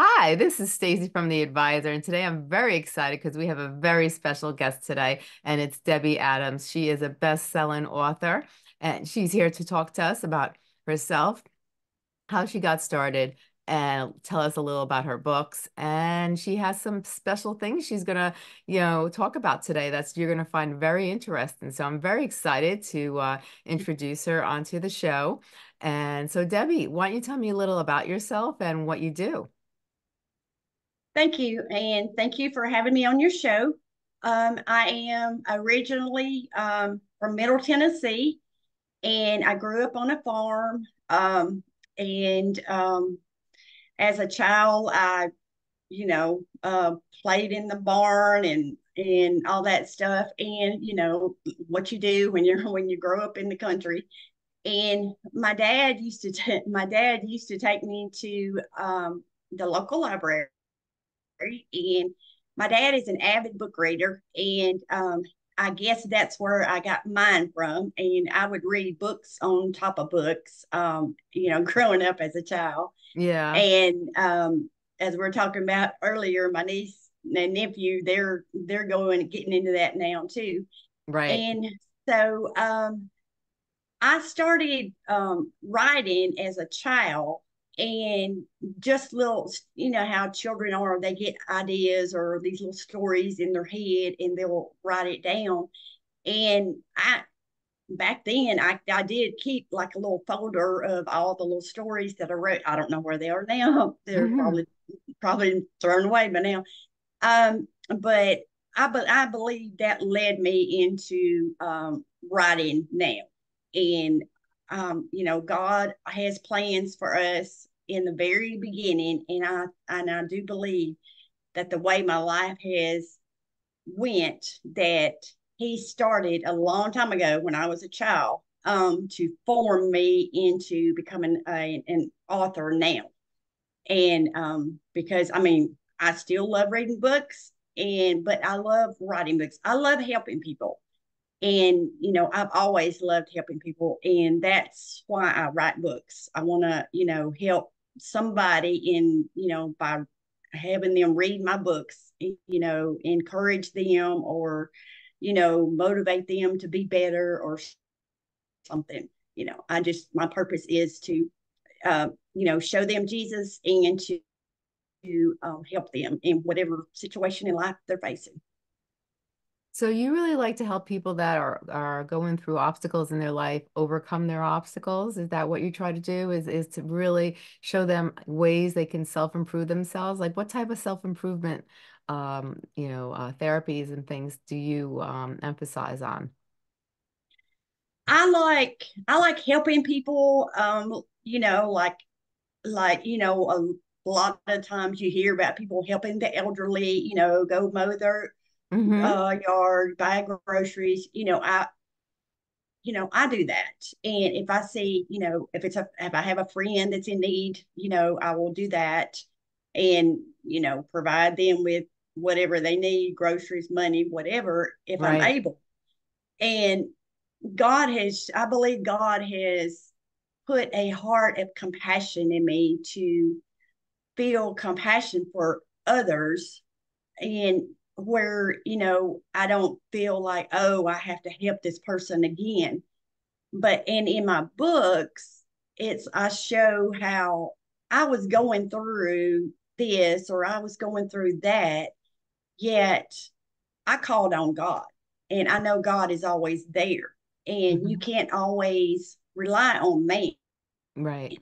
Hi, this is Stacey from The Advisor, and today I'm very excited because we have a very special guest today, and it's Debbie Adams. She is a best-selling author, and she's here to talk to us about herself, how she got started, and tell us a little about her books. And she has some special things she's going to, talk about today that's you're going to find very interesting. So I'm very excited to introduce her onto the show. And so, Debbie, why don't you tell me a little about yourself and what you do? Thank you. And thank you for having me on your show. I am originally from Middle Tennessee, and I grew up on a farm. As a child, I, played in the barn and all that stuff, and what you do when you grow up in the country. And my dad used to take me to the local library, and my dad is an avid book reader, and I guess that's where I got mine from. And I would read books on top of books, growing up as a child. Yeah. And as we were talking about earlier, my niece and nephew, they're going and getting into that now too. Right. And so I started writing as a child, and just little, how children are, they get ideas or these little stories in their head and they'll write it down. And back then I did keep like a little folder of all the little stories that I wrote. I don't know where they are now. They're probably thrown away by now. But I believe that led me into writing now. And God has plans for us in the very beginning, and I do believe that the way my life has went, that He started a long time ago when I was a child to form me into becoming an author now. And because I still love reading books, but I love writing books. I love helping people. And, I've always loved helping people, and that's why I write books. I want to, help somebody in, by having them read my books, encourage them or, motivate them to be better or something. My purpose is to, show them Jesus and to help them in whatever situation in life they're facing. So you really like to help people that are going through obstacles in their life, overcome their obstacles. Is that what you try to do, is to really show them ways they can self-improve themselves? Like what type of self-improvement, therapies and things do you emphasize on? I like helping people, a lot of times you hear about people helping the elderly, go mow their yard, buy groceries. I do that. And if I see, if I have a friend that's in need, I will do that and, provide them with whatever they need, groceries, money, whatever, if right. I'm able. And I believe God has put a heart of compassion in me to feel compassion for others, and where, I don't feel like, oh, I have to help this person again. But, and in my books, I show how I was going through this, or I was going through that, yet I called on God, and I know God is always there, and you can't always rely on man. Right.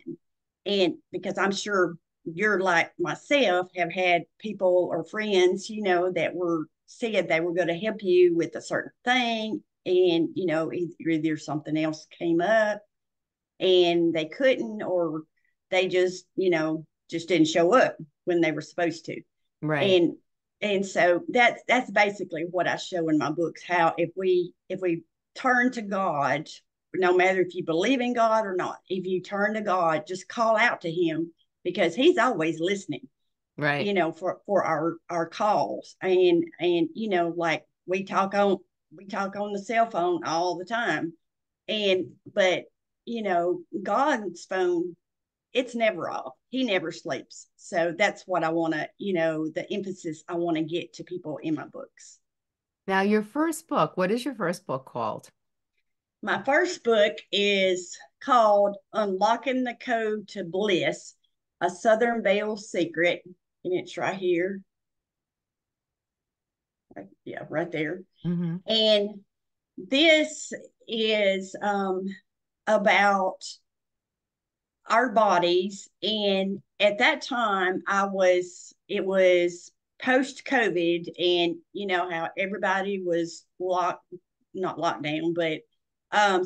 And because I'm sure you're like myself, have had people or friends, that said they were going to help you with a certain thing. And, either something else came up and they couldn't, or they just didn't show up when they were supposed to. Right. And so that's basically what I show in my books, how if we turn to God, no matter if you believe in God or not, if you turn to God, just call out to Him, because He's always listening, right? For our calls, and we talk on the cell phone all the time, but God's phone it's never off. He never sleeps. So that's what I want to, you know, the emphasis I want to get to people in my books. Now, your first book, what is your first book called? My first book is called Unlocking the Code to Bliss, a Southern Belle Secret. And it's right here. Yeah, right there. Mm-hmm. And this is about our bodies. And at that time, it was post-COVID, and you know how everybody was not locked down, but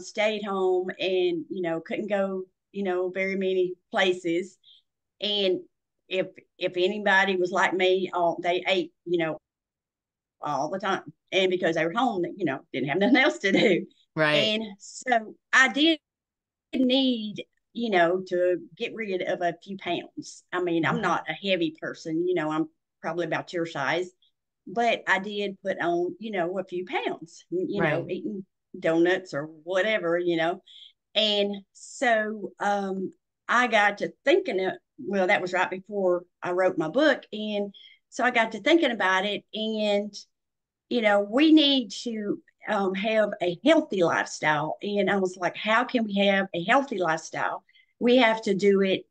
stayed home, and, you know, couldn't go, you know, very many places. And if anybody was like me, they ate, you know, all the time. And because they were home, you know, didn't have nothing else to do. Right. And so I did need, you know, to get rid of a few pounds. I mean, I'm not a heavy person, you know, I'm probably about your size, but I did put on, you know, a few pounds, you know, eating donuts or whatever, you know. And so I got to thinking, well, that was right before I wrote my book. And so I got to thinking about it, and, you know, we need to have a healthy lifestyle. And I was like, how can we have a healthy lifestyle? We have to do it,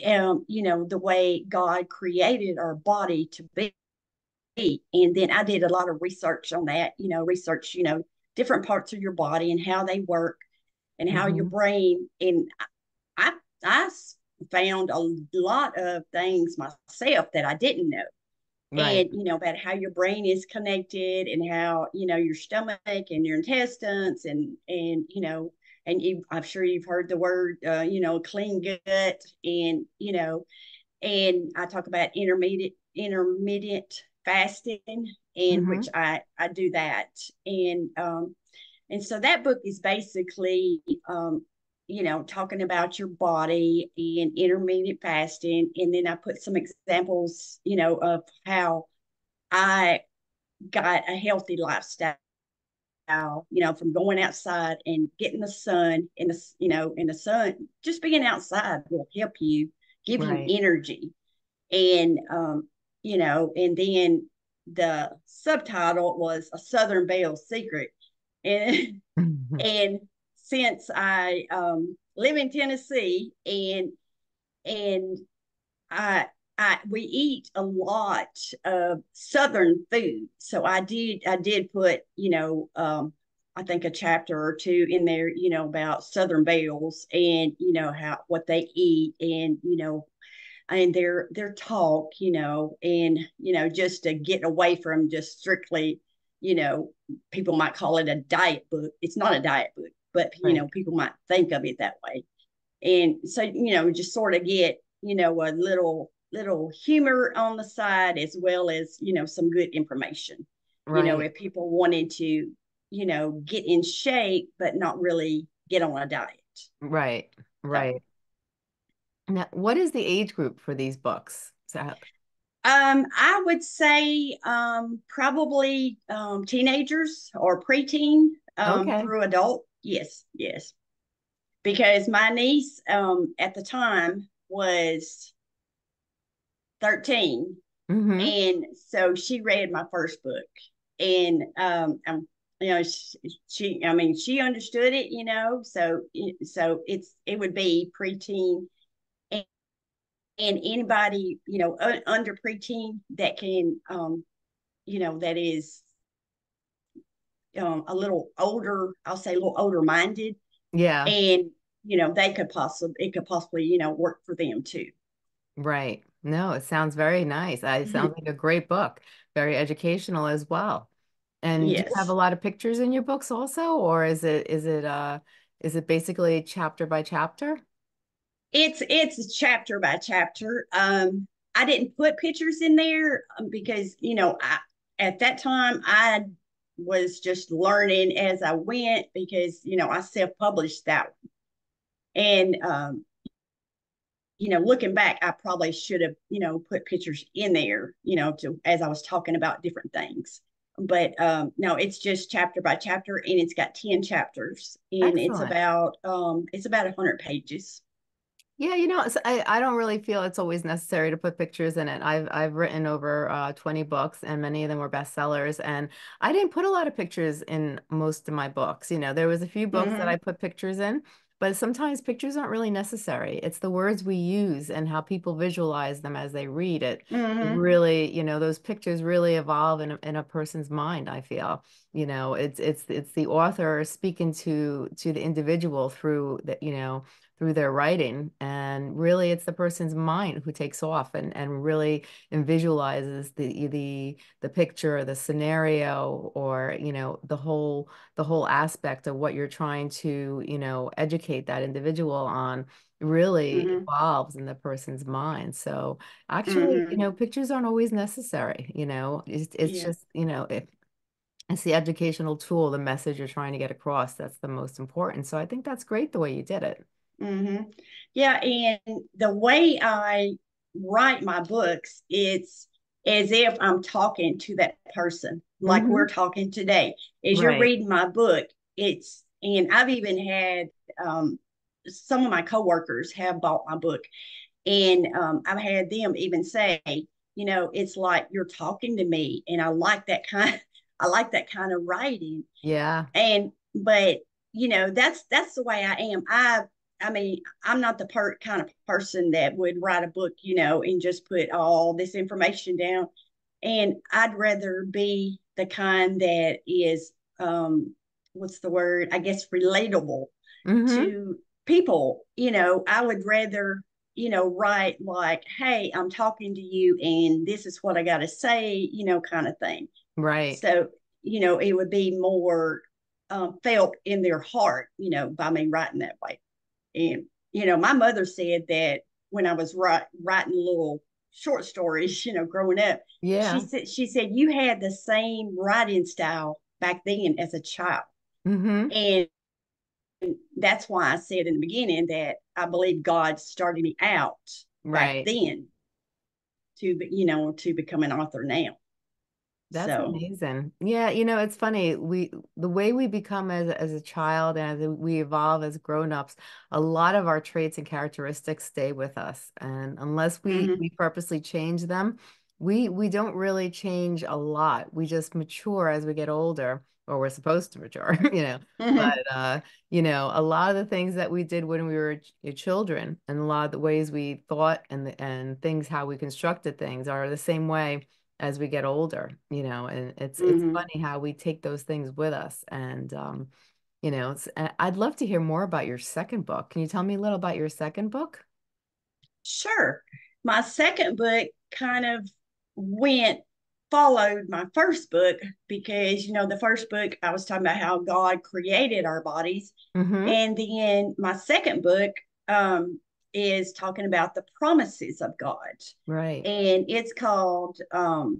you know, the way God created our body to be. And then I did a lot of research on that, you know, research, you know, different parts of your body and how they work and how your brain. And I found a lot of things myself that I didn't know. Right. And, you know, about how your brain is connected, and how, you know, your stomach and your intestines and you know, and I'm sure you've heard the word, you know, clean gut, and, you know, and I talk about intermittent fasting, and which I do that. And so that book is basically, you know, talking about your body and intermittent fasting. And then I put some examples, you know, of how I got a healthy lifestyle, you know, from going outside and getting the sun, and the, you know, in the sun, just being outside will help you, give you energy. And, you know, and then the subtitle was A Southern Belle Secret. And, and since I live in Tennessee, and we eat a lot of Southern food. So I did put, you know, I think a chapter or two in there, you know, about Southern Belles, and, you know, how, what they eat, and, you know, and their talk, you know, and, you know, just to get away from just strictly, you know, people might call it a diet book. It's not a diet book, but, you know, people might think of it that way. And so, you know, just sort of get, you know, a little humor on the side, as well as, you know, some good information. Right. You know, if people wanted to, you know, get in shape, but not really get on a diet. Right, right. So, now, what is the age group for these books? So, I would say probably teenagers or preteen through adult. Yes, yes. Because my niece at the time was 13. And so she read my first book, and you know, she I mean, she understood it, you know, so it would be preteen, and anybody, you know, under preteen that can you know, that is a little older, I'll say a little older minded. Yeah. And, you know, it could possibly, you know, work for them too. Right. No, it sounds very nice. It sounds like a great book, very educational as well. And do you have a lot of pictures in your books also, or is it basically chapter by chapter? It's chapter by chapter. I didn't put pictures in there because, you know, at that time I was just learning as I went, because, you know, I self-published that one. And, you know, looking back, I probably should have, you know, put pictures in there, you know, to, as I was talking about different things. But no, it's just chapter by chapter, and it's got 10 chapters, and it's about 100 pages. Yeah, I don't really feel it's always necessary to put pictures in it. I've written over 20 books, and many of them were bestsellers. And I didn't put a lot of pictures in most of my books. There was a few books that I put pictures in, but sometimes pictures aren't really necessary. It's the words we use and how people visualize them as they read it. Really, those pictures really evolve in a person's mind, I feel. It's the author speaking to the individual through the, through their writing, and really it's the person's mind who takes off and really visualizes the picture or the scenario, or the whole aspect of what you're trying to educate that individual on really evolves in the person's mind. So actually pictures aren't always necessary. Just it's the educational tool, the message you're trying to get across, that's the most important. So I think that's great the way you did it. Yeah, and the way I write my books, it's as if I'm talking to that person, like we're talking today. As you're reading my book, and I've even had some of my coworkers have bought my book, and I've had them even say, it's like you're talking to me, and I like that kind of writing. Yeah, but that's the way I am. I mean, I'm not the kind of person that would write a book, and just put all this information down. And I'd rather be the kind that is, what's the word? I guess relatable to people. I would rather, write like, hey, I'm talking to you and this is what I got to say, kind of thing. Right. So, it would be more felt in their heart, by me writing that way. And, my mother said that when I was writing little short stories, growing up, she said, you had the same writing style back then as a child. And that's why I said in the beginning that I believe God started me out back then to become an author now. That's amazing. Yeah. It's funny. The way we become as a child and as we evolve as grownups, a lot of our traits and characteristics stay with us. And unless we purposely change them, we don't really change a lot. We just mature as we get older, or we're supposed to mature, but, a lot of the things that we did when we were children, and a lot of the ways we thought and things, how we constructed things, are the same way as we get older, and it's funny how we take those things with us. And, I'd love to hear more about your second book. Can you tell me a little about your second book? Sure. My second book kind of followed my first book, because, the first book I was talking about how God created our bodies. And then my second book, is talking about the promises of God. Right. And it's called, I'll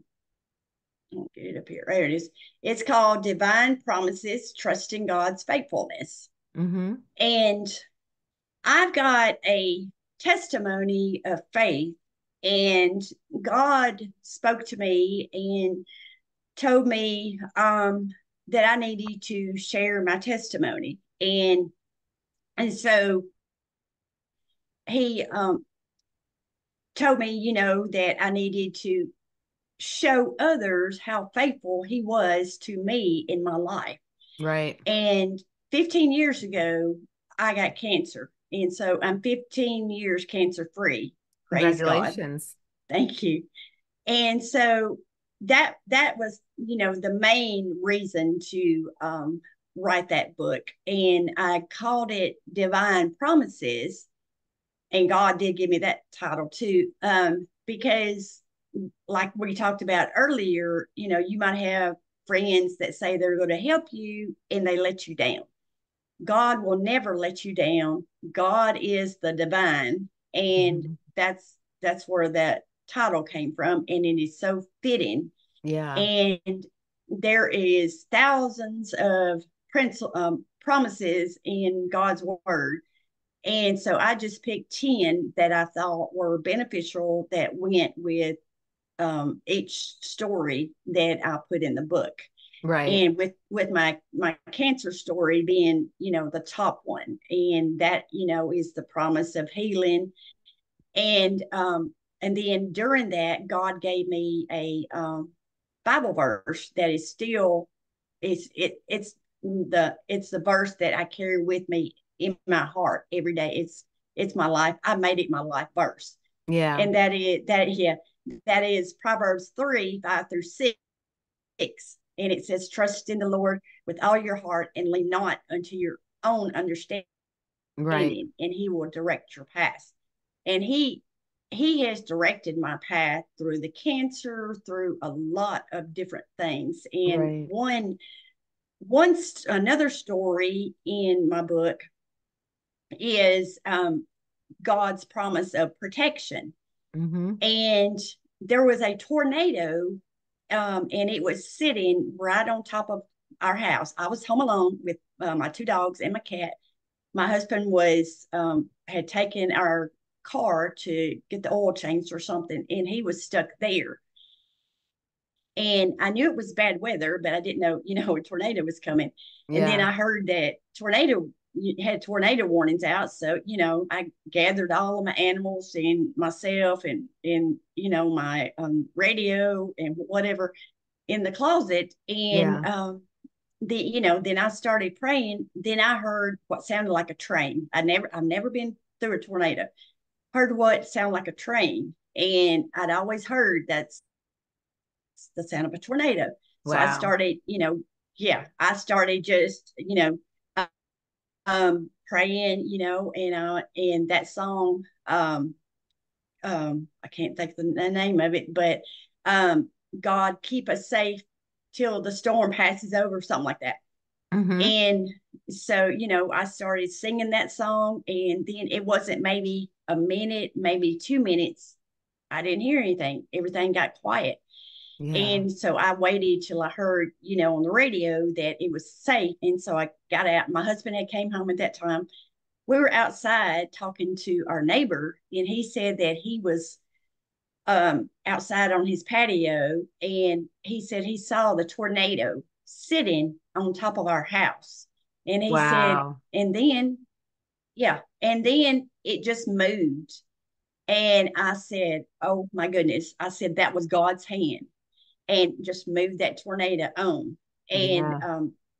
get it up here. There it is. It's called Divine Promises, Trusting God's Faithfulness. And I've got a testimony of faith, and God spoke to me and told me that I needed to share my testimony. And so he told me, that I needed to show others how faithful he was to me in my life. Right. And 15 years ago, I got cancer. And so I'm 15 years cancer free. Praise Congratulations. God. Thank you. And so that was, the main reason to write that book. And I called it Divine Promises. And God did give me that title too, because like we talked about earlier, you might have friends that say they're going to help you and they let you down. God will never let you down. God is the divine. And that's where that title came from. And it is so fitting. Yeah. And there is thousands of promises in God's word. And so I just picked 10 that I thought were beneficial that went with each story that I put in the book. Right. And with my cancer story being, you know, the top one, and that, you know, is the promise of healing. And then during that, God gave me a Bible verse that is still, it's the verse that I carry with me in my heart every day. It's my life. I made it my life verse. Yeah. And that is Proverbs 3:5-6. And it says, trust in the Lord with all your heart and lean not unto your own understanding. Right. And he will direct your path. And he has directed my path through the cancer, through a lot of different things. And right. another story in my book is God's promise of protection. Mm-hmm. And there was a tornado, and it was sitting right on top of our house. I was home alone with my two dogs and my cat. My husband had taken our car to get the oil changed or something, and he was stuck there. And I knew it was bad weather, but I didn't know, you know, a tornado was coming. Yeah. And then I heard that tornado warnings out. So, you know, I gathered all of my animals and myself and you know, my radio and whatever in the closet. And, yeah. Then I started praying. Then I heard what sounded like a train. I've never been through a tornado. Heard what sounded like a train. And I'd always heard that's the sound of a tornado. Wow. So I started, you know, just, you know, praying, you know, and that song, I can't think of the name of it, but God keep us safe till the storm passes over, something like that. Mm-hmm. And so, you know, I started singing that song, and then it wasn't maybe a minute, maybe 2 minutes, I didn't hear anything. Everything got quiet. Yeah. And so I waited till I heard, you know, on the radio that it was safe. And so I got out. My husband had came home at that time. We were outside talking to our neighbor, and he said that he was outside on his patio, and he said he saw the tornado sitting on top of our house. And he wow. said, and then it just moved. And I said, oh my goodness. I said, that was God's hand. And just moved that tornado on. And, yeah.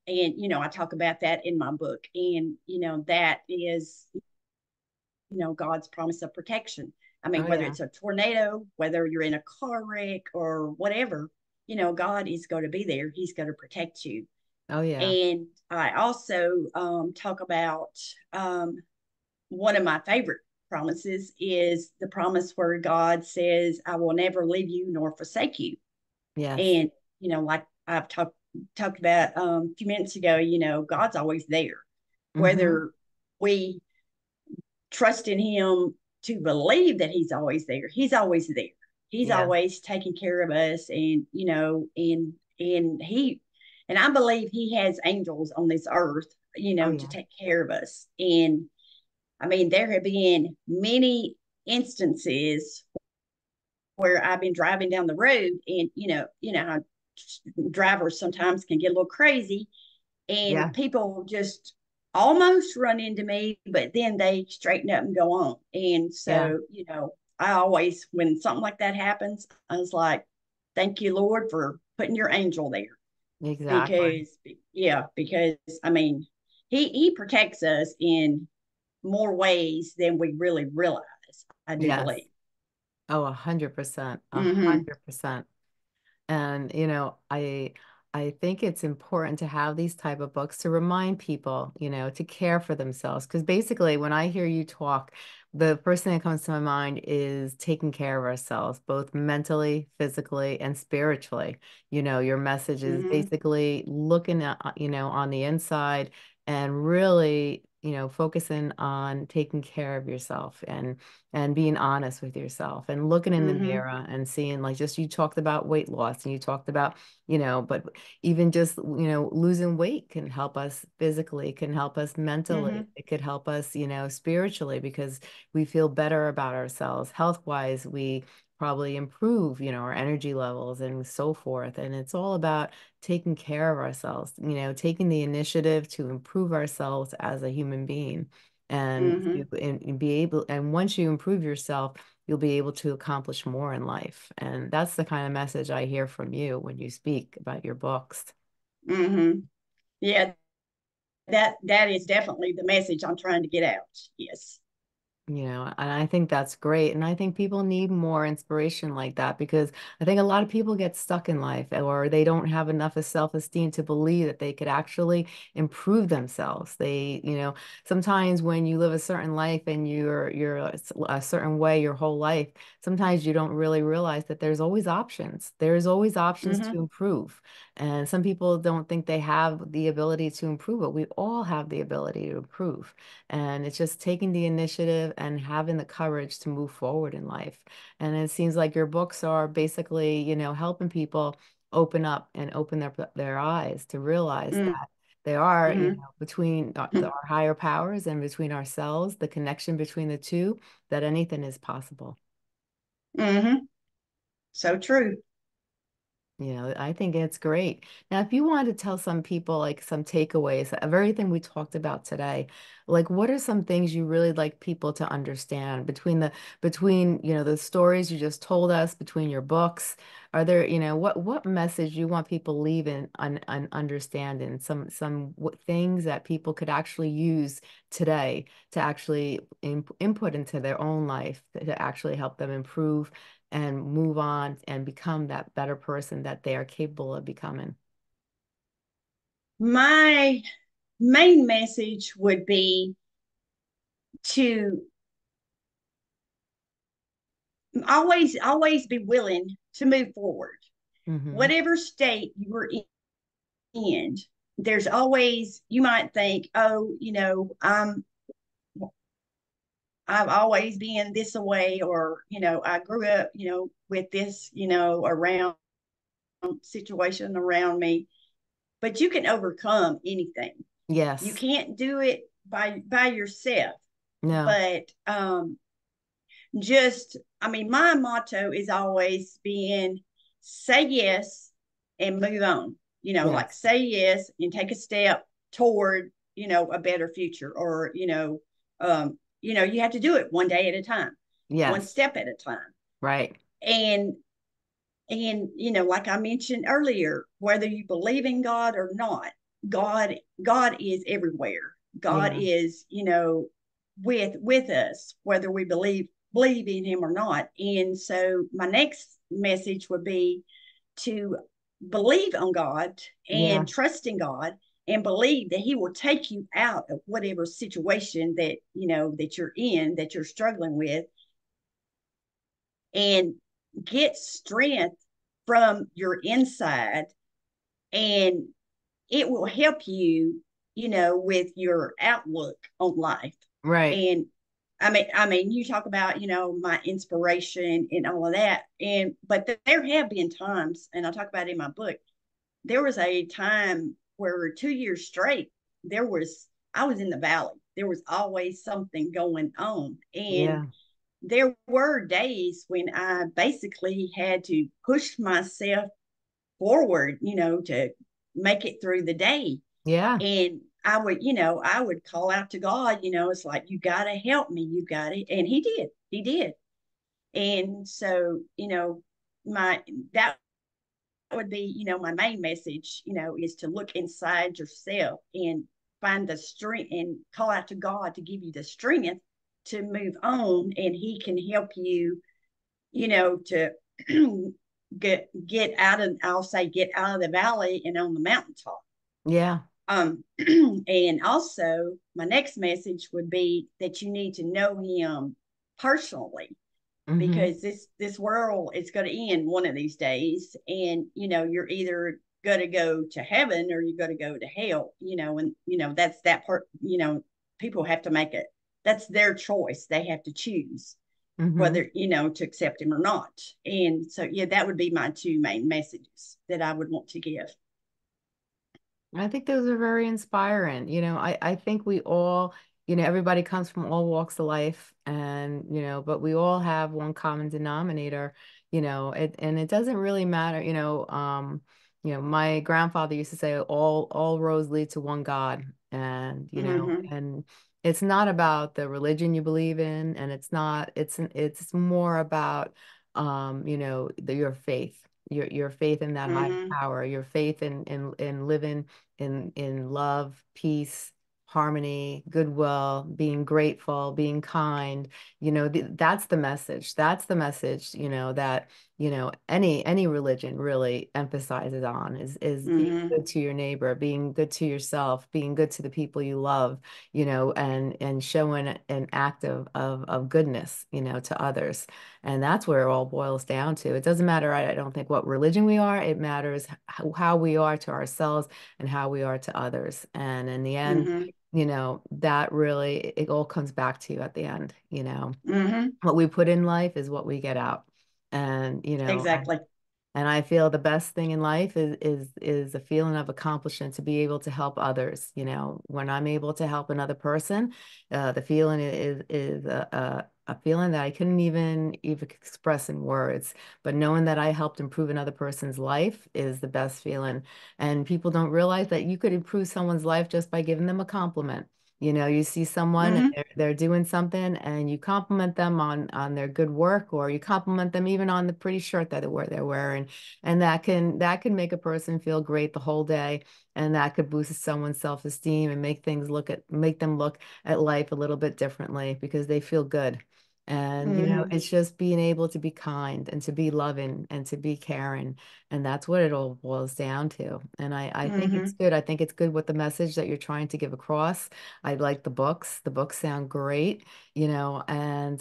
And, you know, I talk about that in my book, and, you know, that is, you know, God's promise of protection. I mean, whether yeah. it's a tornado, whether you're in a car wreck or whatever, you know, God is going to be there. He's going to protect you. Oh yeah. And I also, talk about, one of my favorite promises is the promise where God says, I will never leave you nor forsake you. Yeah. And, you know, like I've talked about a few minutes ago, you know, God's always there, whether mm-hmm. we trust in him to believe that he's always there. He's always there. He's yeah. always taking care of us. And, you know, and I believe he has angels on this earth, you know, oh, yeah. to take care of us. And I mean, there have been many instances where I've been driving down the road, and you know, how drivers sometimes can get a little crazy, and yeah. people just almost run into me, but then they straighten up and go on. And so, yeah. you know, I always, when something like that happens, I was like, thank you, Lord, for putting your angel there. Exactly. Because I mean, he protects us in more ways than we really realize, I do yes. believe. Oh, 100%, 100%. And, you know, I think it's important to have these type of books to remind people, you know, to care for themselves. Because basically when I hear you talk, the first thing that comes to my mind is taking care of ourselves, both mentally, physically, and spiritually. You know, your message is basically looking at, you know, on the inside and really, you know, focusing on taking care of yourself and being honest with yourself and looking in the mirror and seeing, like, just, you talked about weight loss, and you talked about, you know, but even just, you know, losing weight can help us physically, can help us mentally. It could help us, you know, spiritually, because we feel better about ourselves. Health wise, we probably improve, you know, our energy levels and so forth. And it's all about taking care of ourselves, you know, taking the initiative to improve ourselves as a human being. And, and once you improve yourself, you'll be able to accomplish more in life. And that's the kind of message I hear from you when you speak about your books. Mm-hmm. Yeah, that is definitely the message I'm trying to get out. Yes. You know, and I think that's great. And I think people need more inspiration like that, because I think a lot of people get stuck in life, or they don't have enough of self-esteem to believe that they could actually improve themselves. They, you know, sometimes when you live a certain life and you're a certain way your whole life, sometimes you don't really realize that there's always options. There's always options to improve. And some people don't think they have the ability to improve, but we all have the ability to improve. And it's just taking the initiative and having the courage to move forward in life. And it seems like your books are basically, you know, helping people open up and open their eyes to realize that they are, you know, between our higher powers and between ourselves, the connection between the two, that anything is possible. So true. You know, I think it's great. Now, if you wanted to tell some people like some takeaways of everything we talked about today, like what are some things you really like people to understand between, you know, the stories you just told us, between your books? Are there, you know, what message you want people leaving and understanding, some things that people could actually use today to actually input into their own life to actually help them improve and move on and become that better person that they are capable of becoming? My main message would be to always be willing to move forward. Whatever state you are in, there's always, you might think, oh, you know, I've always been this way, or, you know, I grew up, you know, with this, you know, around situation around me, but you can overcome anything. Yes. You can't do it by yourself. No. But, my motto is always being say yes and move on, you know, like say yes and take a step toward, you know, a better future, or, you know, you know, you have to do it one day at a time, one step at a time. Right. And, you know, like I mentioned earlier, whether you believe in God or not, God is everywhere. God is, you know, with us, whether we believe in him or not. And so my next message would be to believe on God and trust in God, and believe that he will take you out of whatever situation that, you know, that you're in, that you're struggling with, and get strength from your inside. And it will help you, you know, with your outlook on life. Right. And I mean, you talk about, you know, my inspiration and all of that. And, but there have been times, and I talk about it in my book, there was a time where 2 years straight, I was in the valley. There was always something going on. And there were days when I basically had to push myself forward, you know, to make it through the day. Yeah. And I would call out to God, you know, it's like, you got to help me. You got it. And he did. And so, you know, that would be, you know, my main message, you know, is to look inside yourself and find the strength and call out to God to give you the strength to move on. And he can help you, you know, to get out of the valley and on the mountaintop. Yeah. And also my next message would be that you need to know him personally. Because this world is going to end one of these days, and you know, you're either going to go to heaven or you're going to go to hell, you know. And you know, that's that part, you know, people have to make it, that's their choice. They have to choose whether, you know, to accept him or not. And so that would be my two main messages that I would want to give. I think those are very inspiring. You know, I think we all you know, everybody comes from all walks of life, and, you know, but we all have one common denominator, you know, and it doesn't really matter, you know, my grandfather used to say all roads lead to one God, and, you know, and it's not about the religion you believe in, and it's more about, you know, your faith. Your faith in that high power, your faith in living in love, peace, harmony, goodwill, being grateful, being kind, you know, that's the message. That's the message, you know, that, you know, any religion really emphasizes on is being good to your neighbor, being good to yourself, being good to the people you love, you know, and showing an act of goodness, you know, to others. And that's where it all boils down to. It doesn't matter, I don't think, what religion we are. It matters how we are to ourselves and how we are to others. And in the end, you know, that really, it all comes back to you at the end, you know, what we put in life is what we get out. And, you know, exactly. And I feel the best thing in life is a feeling of accomplishment, to be able to help others. You know, when I'm able to help another person, the feeling is a feeling that I couldn't even express in words, but knowing that I helped improve another person's life is the best feeling. And people don't realize that you could improve someone's life just by giving them a compliment. You know, you see someone and they're doing something, and you compliment them on their good work, or you compliment them even on the pretty shirt that they're wearing. And that can make a person feel great the whole day. And that could boost someone's self-esteem and make them look at life a little bit differently, because they feel good. And, you know, it's just being able to be kind and to be loving and to be caring. And that's what it all boils down to. And I think it's good. I think it's good with the message that you're trying to give across. I like the books. The books sound great, you know, and,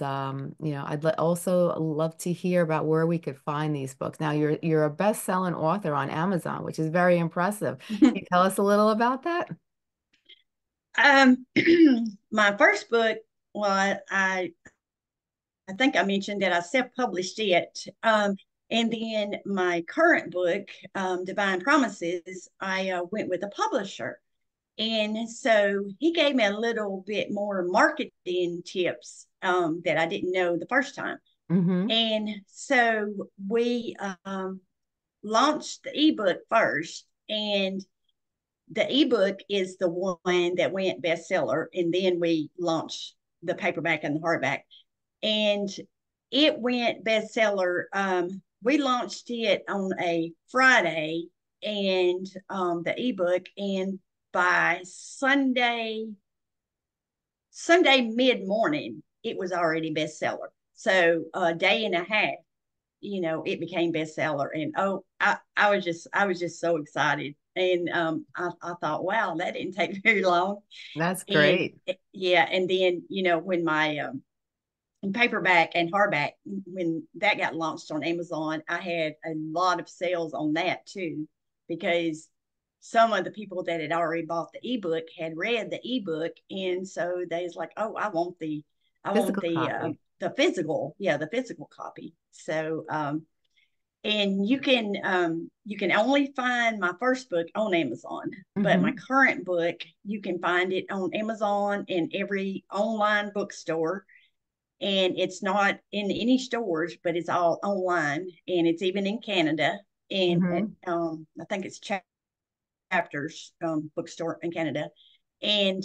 you know, I'd also love to hear about where we could find these books. Now, you're a best-selling author on Amazon, which is very impressive. Can you tell us a little about that? My first book, well, I think I mentioned that I self-published it. And then my current book, Divine Promises, I went with a publisher. And so he gave me a little bit more marketing tips that I didn't know the first time. And so we launched the ebook first. And the ebook is the one that went bestseller. And then we launched the paperback and the hardback. And it went bestseller. We launched it on a Friday, and the ebook, and by Sunday mid-morning, it was already bestseller. So a day and a half, you know, it became bestseller. And oh, I was just so excited. And I thought, wow, that didn't take very long. That's great. And, yeah, and then, you know, when my paperback and hardback, when that got launched on Amazon, I had a lot of sales on that too, because some of the people that had already bought the ebook had read the ebook, and so they was like, "Oh, I want the physical copy." So, and you can only find my first book on Amazon, but my current book, you can find it on Amazon and every online bookstore. And it's not in any stores, but it's all online, and it's even in Canada. And I think it's Chapters bookstore in Canada. And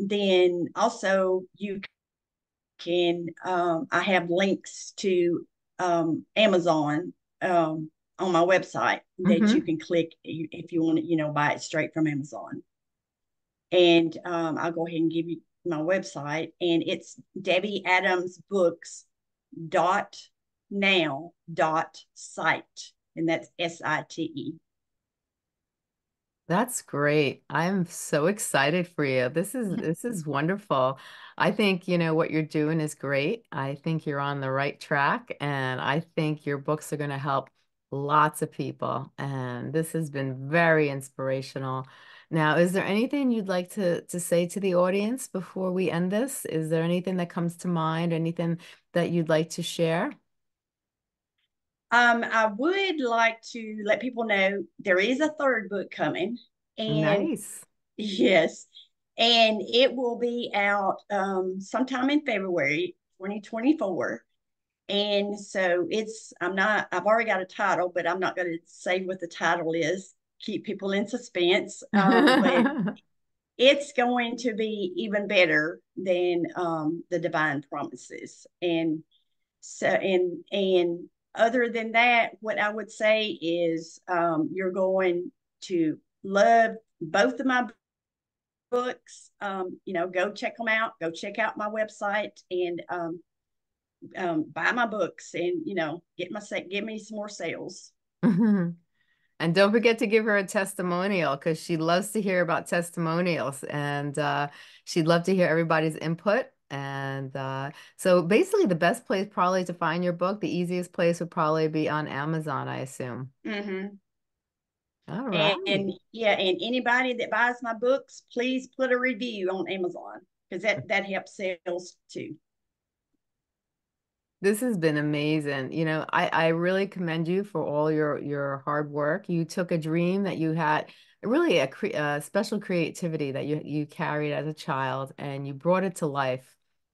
then also you can, I have links to Amazon on my website that you can click if you want to, you know, buy it straight from Amazon. And I'll go ahead and give you my website, and it's debbieadamsbooks.now.site, and that's site. That's great. I'm so excited for you. This is wonderful. I think, you know, what you're doing is great. I think you're on the right track, and I think your books are going to help lots of people, and this has been very inspirational. Now, is there anything you'd like to say to the audience before we end this? Is there anything that comes to mind, anything that you'd like to share? I would like to let people know there is a third book coming. And yes. and it will be out sometime in February 2024. And so it's, I've already got a title, but I'm not going to say what the title is, keep people in suspense. But it's going to be even better than the Divine Promises. And so, and other than that, what I would say is you're going to love both of my books. You know, go check them out, go check out my website, and, buy my books, and you know, give me some more sales. Mm-hmm. And don't forget to give her a testimonial, because she loves to hear about testimonials, and she'd love to hear everybody's input. And so basically the best place probably to find your book, the easiest place would probably be on Amazon, I assume. Mm-hmm. All right. And yeah, and anybody that buys my books, please put a review on Amazon, because that helps sales too. This has been amazing. You know, I really commend you for all your hard work. You took a dream that you had, really a special creativity that you carried as a child, and you brought it to life,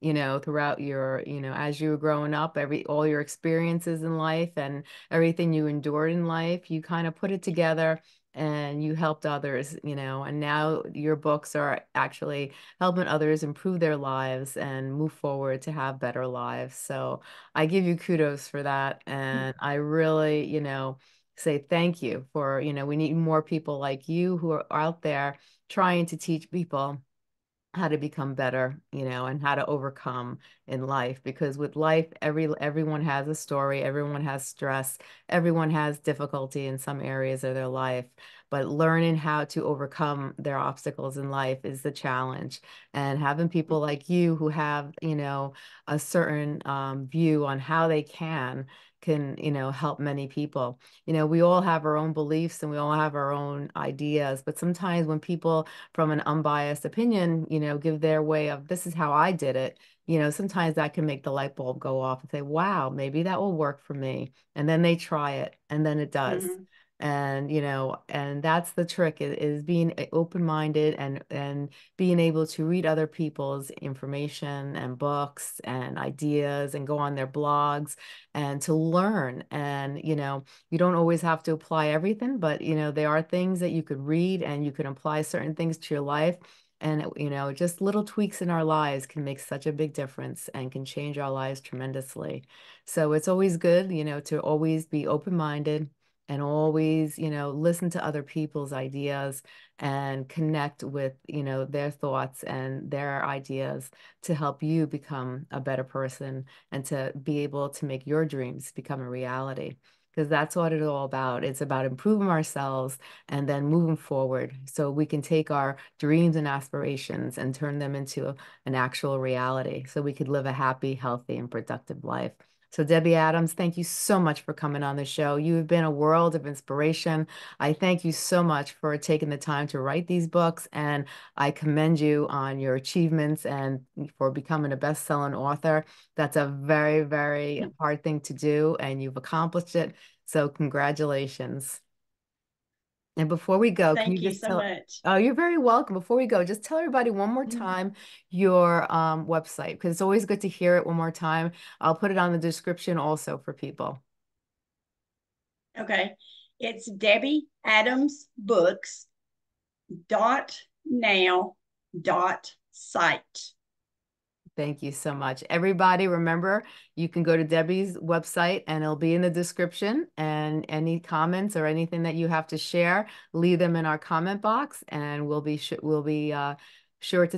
you know, throughout your, you know, as you were growing up, all your experiences in life and everything you endured in life, you kind of put it together and you helped others, you know, and now your books are actually helping others improve their lives and move forward to have better lives. So I give you kudos for that. And I really, you know, say thank you for, you know, we need more people like you who are out there trying to teach people how to become better, you know, and how to overcome in life, because with life, everyone has a story, everyone has stress, everyone has difficulty in some areas of their life, but learning how to overcome their obstacles in life is the challenge. And having people like you who have, you know, a certain view on how they can, you know, help many people. You know, we all have our own beliefs and we all have our own ideas, but sometimes when people from an unbiased opinion, you know, give their way of, this is how I did it, you know, sometimes that can make the light bulb go off and say, wow, maybe that will work for me. And then they try it and then it does. Mm-hmm. And, you know, and that's the trick is being open-minded and being able to read other people's information and books and ideas and go on their blogs and to learn. And, you know, you don't always have to apply everything, but, you know, there are things that you could read and you can apply certain things to your life. And, you know, just little tweaks in our lives can make such a big difference and can change our lives tremendously. So it's always good, you know, to always be open-minded and always, you know, listen to other people's ideas and connect with, you know, their thoughts and their ideas to help you become a better person and to be able to make your dreams become a reality, because that's what it's all about. It's about improving ourselves and then moving forward so we can take our dreams and aspirations and turn them into an actual reality so we could live a happy, healthy, and productive life. So Debbie Adams, thank you so much for coming on the show. You have been a world of inspiration. I thank you so much for taking the time to write these books, and I commend you on your achievements and for becoming a best-selling author. That's a very, very hard thing to do, and you've accomplished it. So congratulations. And before we go, thank you so much. Oh, you're very welcome. Before we go, just tell everybody one more time your website, because it's always good to hear it one more time. I'll put it on the description also for people. Okay. It's debbieadamsbooks.now.site. Thank you so much. Everybody, remember, you can go to Debbie's website and it'll be in the description, and any comments or anything that you have to share, leave them in our comment box, and we'll be sure to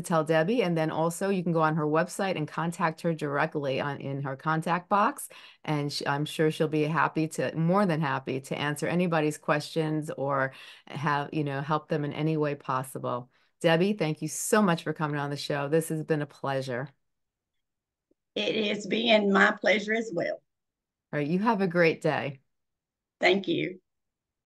tell Debbie. And then also you can go on her website and contact her directly in her contact box. And I'm sure she'll be more than happy to answer anybody's questions or have, you know, help them in any way possible. Debbie, thank you so much for coming on the show. This has been a pleasure. It has been my pleasure as well. All right, you have a great day. Thank you.